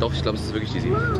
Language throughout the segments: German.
Doch, ich glaube, es ist wirklich die 57.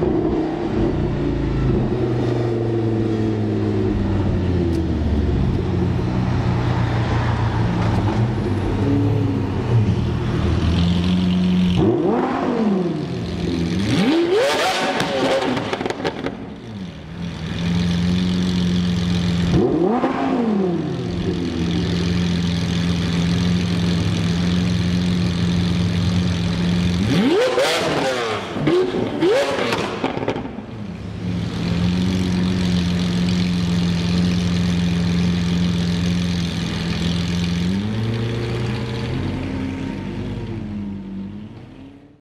Thank you.